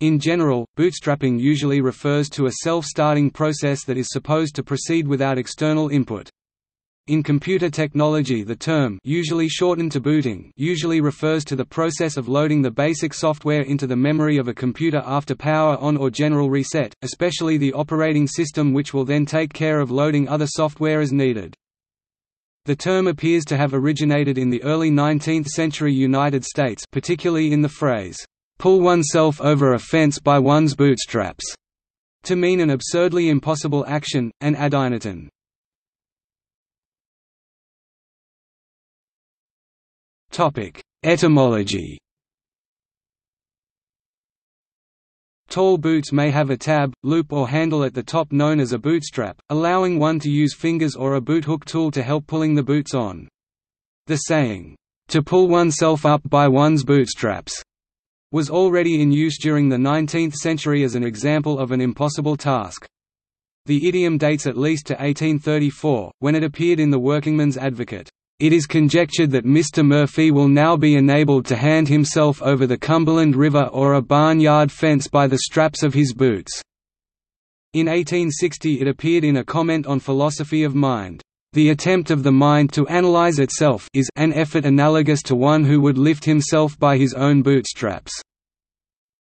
In general, bootstrapping usually refers to a self-starting process that is supposed to proceed without external input. In computer technology, the term, usually shortened to booting, usually refers to the process of loading the basic software into the memory of a computer after power on or general reset, especially the operating system, which will then take care of loading other software as needed. The term appears to have originated in the early 19th-century United States, particularly in the phrase pull oneself over a fence by one's bootstraps, to mean an absurdly impossible action, an adinaton. Etymology. Tall boots may have a tab, loop or handle at the top known as a bootstrap, allowing one to use fingers or a boothook tool to help pulling the boots on. The saying, "to pull oneself up by one's bootstraps," was already in use during the 19th century as an example of an impossible task. The idiom dates at least to 1834, when it appeared in the Workingman's Advocate. It is conjectured that Mr. Murphy will now be enabled to hand himself over the Cumberland River or a barnyard fence by the straps of his boots. In 1860 it appeared in a comment on philosophy of mind. The attempt of the mind to analyze itself is an effort analogous to one who would lift himself by his own bootstraps.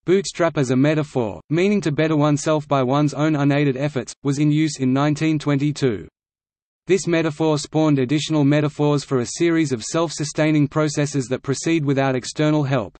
Bootstrap as a metaphor, meaning to better oneself by one's own unaided efforts, was in use in 1922. This metaphor spawned additional metaphors for a series of self-sustaining processes that proceed without external help.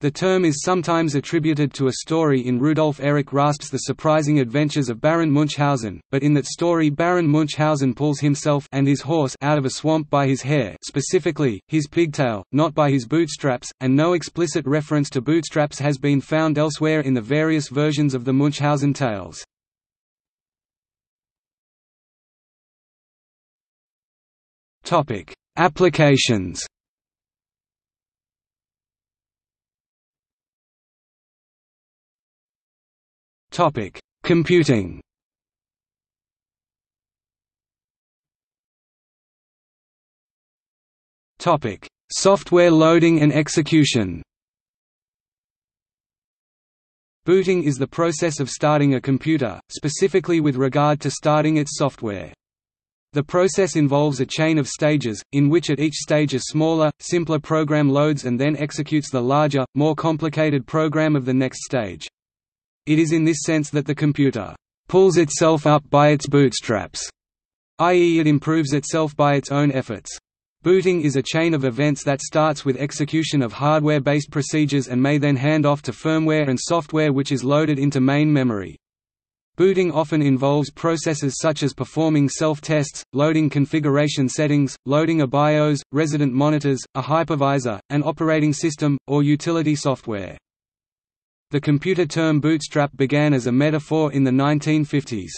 The term is sometimes attributed to a story in Rudolf Erich Rasp's The Surprising Adventures of Baron Munchausen, but in that story Baron Munchausen pulls himself and his horse out of a swamp by his hair, specifically, his pigtail, not by his bootstraps, and no explicit reference to bootstraps has been found elsewhere in the various versions of the Munchausen tales. Applications. Computing. Software loading and execution. Booting is the process of starting a computer, specifically with regard to starting its software. The process involves a chain of stages, in which at each stage a smaller, simpler program loads and then executes the larger, more complicated program of the next stage. It is in this sense that the computer pulls itself up by its bootstraps, i.e. it improves itself by its own efforts. Booting is a chain of events that starts with execution of hardware-based procedures and may then hand off to firmware and software which is loaded into main memory. Booting often involves processes such as performing self-tests, loading configuration settings, loading a BIOS, resident monitors, a hypervisor, an operating system, or utility software. The computer term bootstrap began as a metaphor in the 1950s.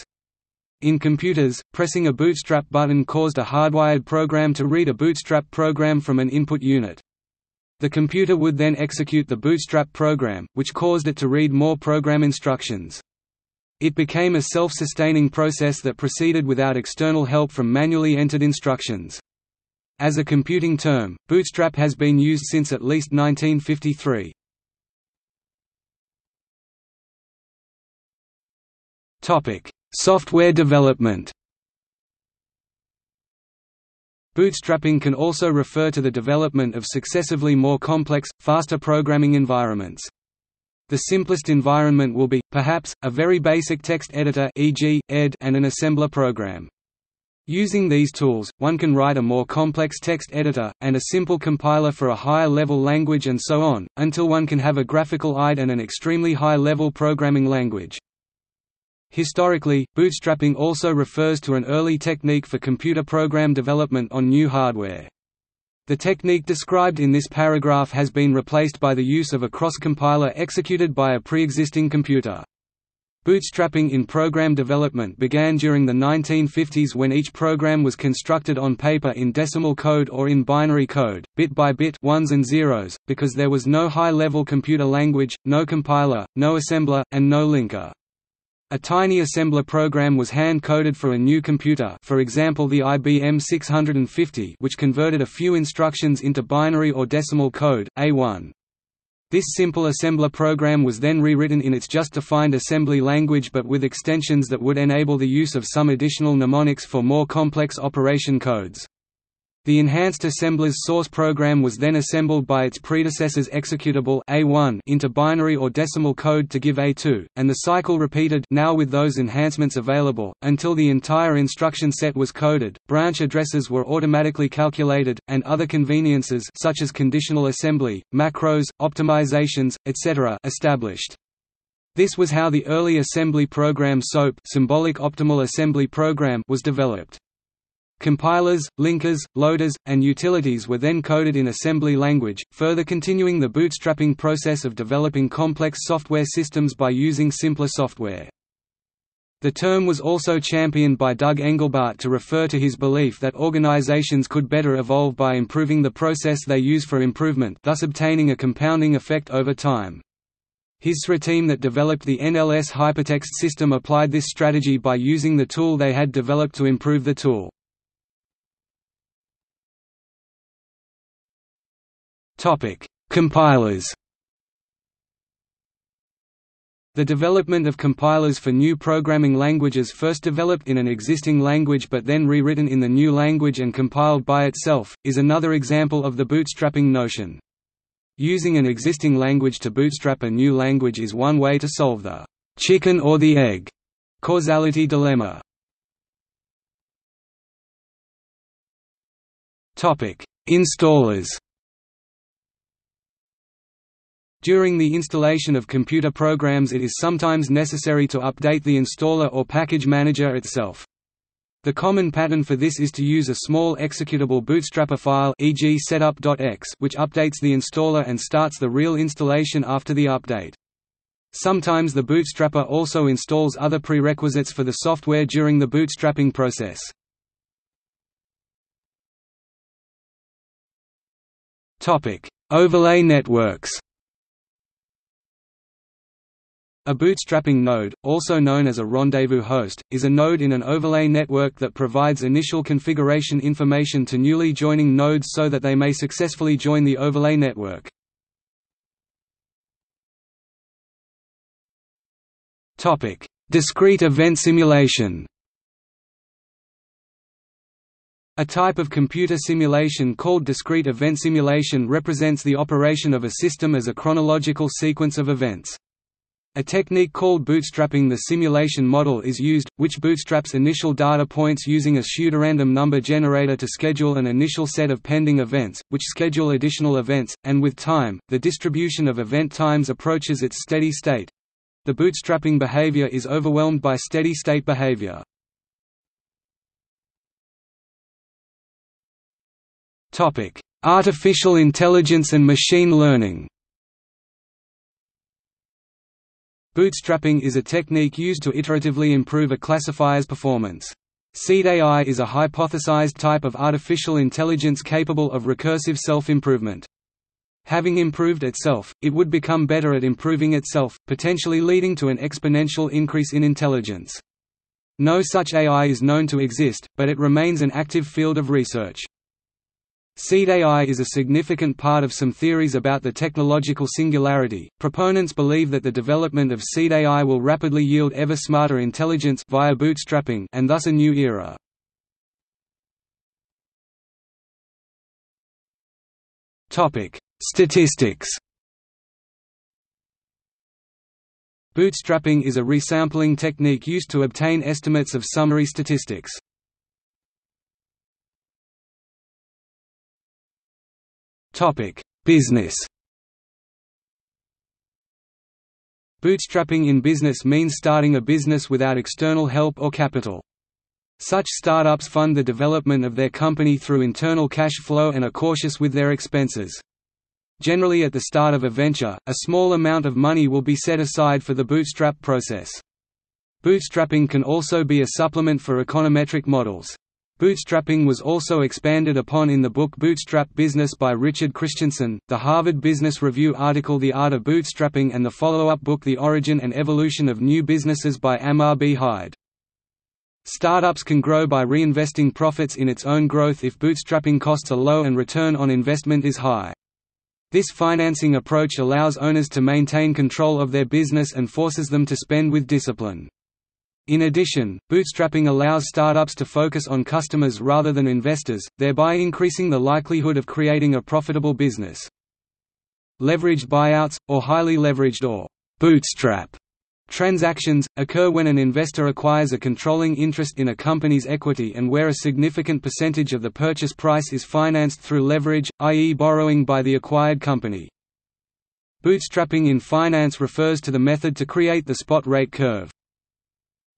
In computers, pressing a bootstrap button caused a hardwired program to read a bootstrap program from an input unit. The computer would then execute the bootstrap program, which caused it to read more program instructions. It became a self-sustaining process that proceeded without external help from manually entered instructions. As a computing term, bootstrap has been used since at least 1953. Topic: Software development. Bootstrapping can also refer to the development of successively more complex, faster programming environments. The simplest environment will be, perhaps, a very basic text editor, e.g., ED, and an assembler program. Using these tools, one can write a more complex text editor, and a simple compiler for a higher-level language and so on, until one can have a graphical IDE and an extremely high-level programming language. Historically, bootstrapping also refers to an early technique for computer program development on new hardware. The technique described in this paragraph has been replaced by the use of a cross-compiler executed by a pre-existing computer. Bootstrapping in program development began during the 1950s when each program was constructed on paper in decimal code or in binary code, bit by bit, ones and zeros, because there was no high-level computer language, no compiler, no assembler, and no linker. A tiny assembler program was hand-coded for a new computer, for example the IBM 650, which converted a few instructions into binary or decimal code, A1. This simple assembler program was then rewritten in its just-defined assembly language but with extensions that would enable the use of some additional mnemonics for more complex operation codes. The enhanced assembler's source program was then assembled by its predecessor's executable A1 into binary or decimal code to give A2, and the cycle repeated, now with those enhancements available, until the entire instruction set was coded. Branch addresses were automatically calculated, and other conveniences such as conditional assembly, macros, optimizations, etc. established. This was how the early assembly program SOAP, symbolic optimal assembly program, was developed. Compilers, linkers, loaders, and utilities were then coded in assembly language, further continuing the bootstrapping process of developing complex software systems by using simpler software. The term was also championed by Doug Engelbart to refer to his belief that organizations could better evolve by improving the process they use for improvement, thus obtaining a compounding effect over time. His SRA team that developed the NLS hypertext system applied this strategy by using the tool they had developed to improve the tool. Compilers. The development of compilers for new programming languages first developed in an existing language but then rewritten in the new language and compiled by itself, is another example of the bootstrapping notion. Using an existing language to bootstrap a new language is one way to solve the chicken or the egg causality dilemma. Installers. During the installation of computer programs it is sometimes necessary to update the installer or package manager itself. The common pattern for this is to use a small executable bootstrapper file, e.g. setup.x, which updates the installer and starts the real installation after the update. Sometimes the bootstrapper also installs other prerequisites for the software during the bootstrapping process. Overlay networks. A bootstrapping node, also known as a rendezvous host, is a node in an overlay network that provides initial configuration information to newly joining nodes so that they may successfully join the overlay network. Topic: Discrete event simulation. A type of computer simulation called discrete event simulation represents the operation of a system as a chronological sequence of events. A technique called bootstrapping the simulation model is used, which bootstraps initial data points using a pseudorandom number generator to schedule an initial set of pending events, which schedule additional events, and with time, the distribution of event times approaches its steady state. The bootstrapping behavior is overwhelmed by steady state behavior. Artificial intelligence and machine learning. Bootstrapping is a technique used to iteratively improve a classifier's performance. seedAI is a hypothesized type of artificial intelligence capable of recursive self-improvement. Having improved itself, it would become better at improving itself, potentially leading to an exponential increase in intelligence. No such AI is known to exist, but it remains an active field of research. seedAI is a significant part of some theories about the technological singularity. Proponents believe that the development of seedAI will rapidly yield ever smarter intelligence via bootstrapping and thus a new era. Topic: Statistics. Bootstrapping is a resampling technique used to obtain estimates of summary statistics. Business. Bootstrapping in business means starting a business without external help or capital. Such startups fund the development of their company through internal cash flow and are cautious with their expenses. Generally at the start of a venture, a small amount of money will be set aside for the bootstrap process. Bootstrapping can also be a supplement for econometric models. Bootstrapping was also expanded upon in the book Bootstrap Business by Richard Christensen, the Harvard Business Review article The Art of Bootstrapping and the follow-up book The Origin and Evolution of New Businesses by Amar B. Hyde. Startups can grow by reinvesting profits in its own growth if bootstrapping costs are low and return on investment is high. This financing approach allows owners to maintain control of their business and forces them to spend with discipline. In addition, bootstrapping allows startups to focus on customers rather than investors, thereby increasing the likelihood of creating a profitable business. Leveraged buyouts, or highly leveraged or bootstrap transactions, occur when an investor acquires a controlling interest in a company's equity and where a significant percentage of the purchase price is financed through leverage, i.e. borrowing by the acquired company. Bootstrapping in finance refers to the method to create the spot rate curve.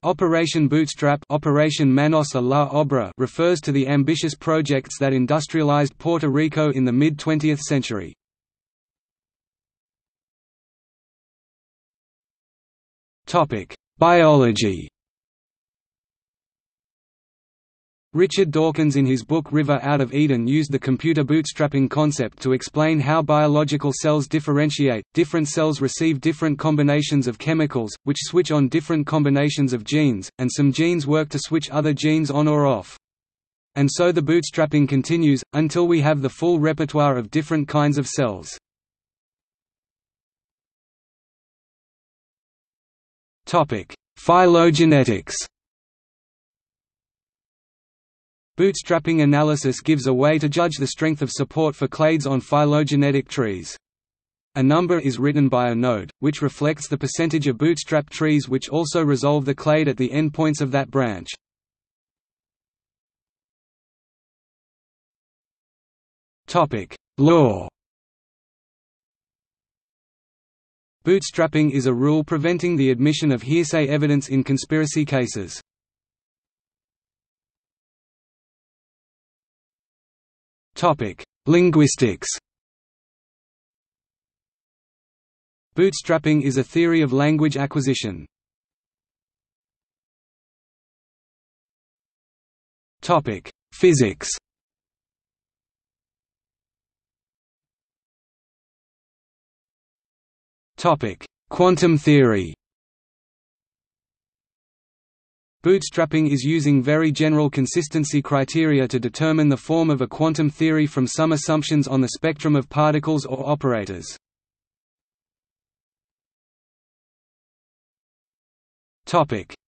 Operation Bootstrap Operation Manos a la Obra refers to the ambitious projects that industrialized Puerto Rico in the mid-20th century. Biology. Richard Dawkins in his book River Out of Eden used the computer bootstrapping concept to explain how biological cells differentiate. Different cells receive different combinations of chemicals, which switch on different combinations of genes, and some genes work to switch other genes on or off. And so the bootstrapping continues, until we have the full repertoire of different kinds of cells. Phylogenetics. Bootstrapping analysis gives a way to judge the strength of support for clades on phylogenetic trees. A number is written by a node, which reflects the percentage of bootstrap trees which also resolve the clade at the endpoints of that branch. Law. Bootstrapping is a rule preventing the admission of hearsay evidence in conspiracy cases. Linguistics. Bootstrapping is a theory of language acquisition. Physics. Quantum theory. Bootstrapping is using very general consistency criteria to determine the form of a quantum theory from some assumptions on the spectrum of particles or operators.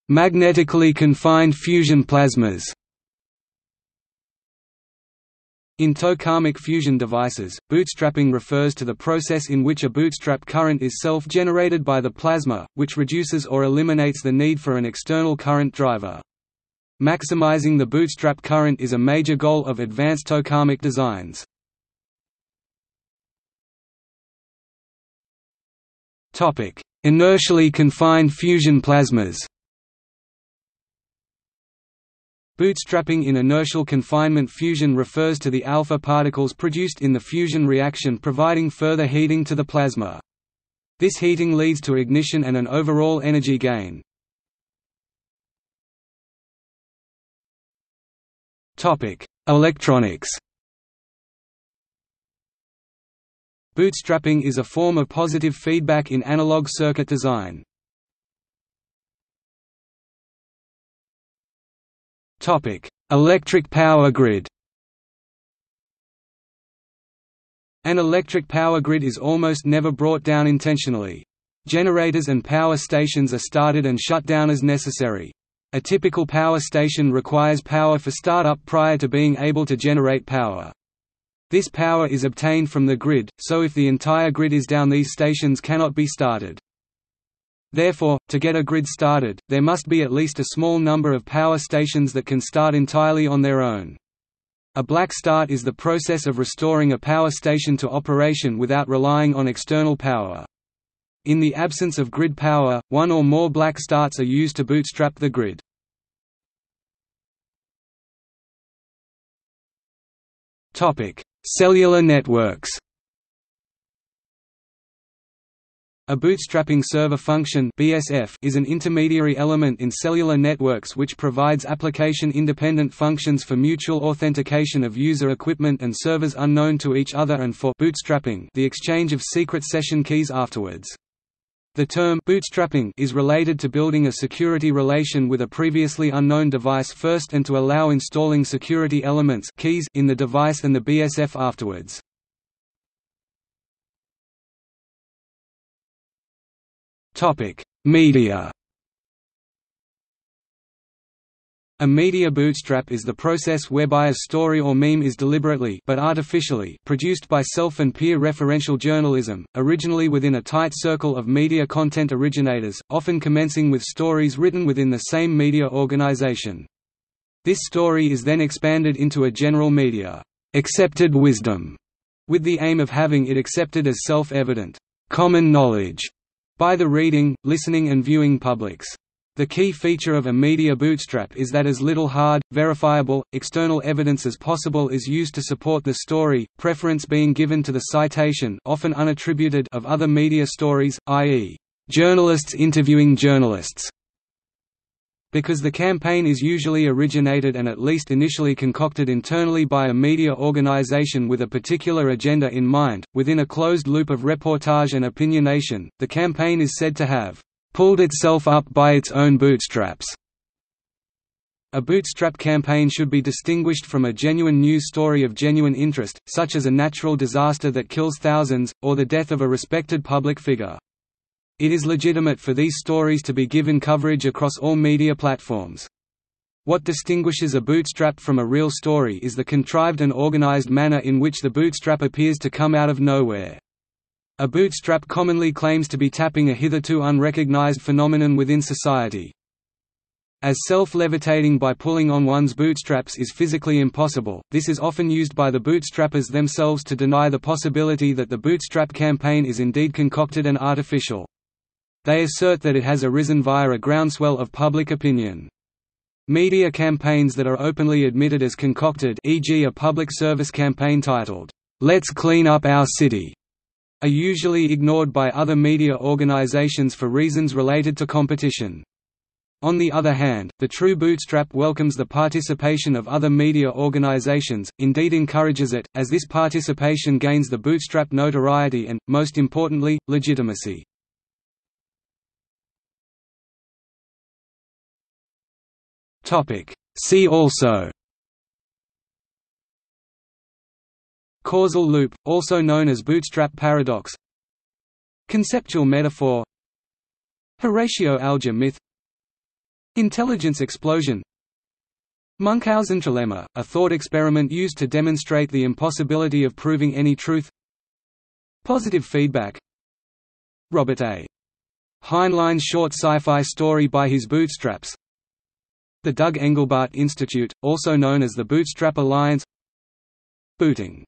Magnetically confined fusion plasmas. In tokamak fusion devices, bootstrapping refers to the process in which a bootstrap current is self-generated by the plasma, which reduces or eliminates the need for an external current driver. Maximizing the bootstrap current is a major goal of advanced tokamak designs. Inertially confined fusion plasmas. Bootstrapping in inertial confinement fusion refers to the alpha particles produced in the fusion reaction providing further heating to the plasma. This heating leads to ignition and an overall energy gain. Electronics. Bootstrapping is a form of positive feedback in analog circuit design. Electric power grid. An electric power grid is almost never brought down intentionally. Generators and power stations are started and shut down as necessary. A typical power station requires power for startup prior to being able to generate power. This power is obtained from the grid, so if the entire grid is down, these stations cannot be started. Therefore, to get a grid started, there must be at least a small number of power stations that can start entirely on their own. A black start is the process of restoring a power station to operation without relying on external power. In the absence of grid power, one or more black starts are used to bootstrap the grid. Cellular networks. A bootstrapping server function (BSF) is an intermediary element in cellular networks which provides application-independent functions for mutual authentication of user equipment and servers unknown to each other and for bootstrapping the exchange of secret session keys afterwards. The term bootstrapping is related to building a security relation with a previously unknown device first and to allow installing security elements keys in the device and the BSF afterwards. Media. A media bootstrap is the process whereby a story or meme is deliberately but artificially produced by self- and peer-referential journalism, originally within a tight circle of media content originators, often commencing with stories written within the same media organization. This story is then expanded into a general media accepted wisdom, with the aim of having it accepted as self-evident common knowledge by the reading, listening and viewing publics. The key feature of a media bootstrap is that as little hard, verifiable, external evidence as possible is used to support the story, preference being given to the citation, often unattributed, of other media stories, i.e., journalists interviewing journalists. Because the campaign is usually originated and at least initially concocted internally by a media organization with a particular agenda in mind, within a closed loop of reportage and opinionation, the campaign is said to have pulled itself up by its own bootstraps. A bootstrap campaign should be distinguished from a genuine news story of genuine interest, such as a natural disaster that kills thousands, or the death of a respected public figure. It is legitimate for these stories to be given coverage across all media platforms. What distinguishes a bootstrap from a real story is the contrived and organized manner in which the bootstrap appears to come out of nowhere. A bootstrap commonly claims to be tapping a hitherto unrecognized phenomenon within society. As self-levitating by pulling on one's bootstraps is physically impossible, this is often used by the bootstrappers themselves to deny the possibility that the bootstrap campaign is indeed concocted and artificial. They assert that it has arisen via a groundswell of public opinion. Media campaigns that are openly admitted as concocted, e.g. a public service campaign titled, "Let's Clean Up Our City," are usually ignored by other media organizations for reasons related to competition. On the other hand, the true bootstrap welcomes the participation of other media organizations, indeed encourages it, as this participation gains the bootstrap notoriety and, most importantly, legitimacy. See also: causal loop, also known as bootstrap paradox, conceptual metaphor, Horatio Alger myth, intelligence explosion, Münchhausen trilemma, a thought experiment used to demonstrate the impossibility of proving any truth, positive feedback, Robert A. Heinlein's short sci-fi story by his bootstraps, the Doug Engelbart Institute, also known as the Bootstrap Alliance, booting.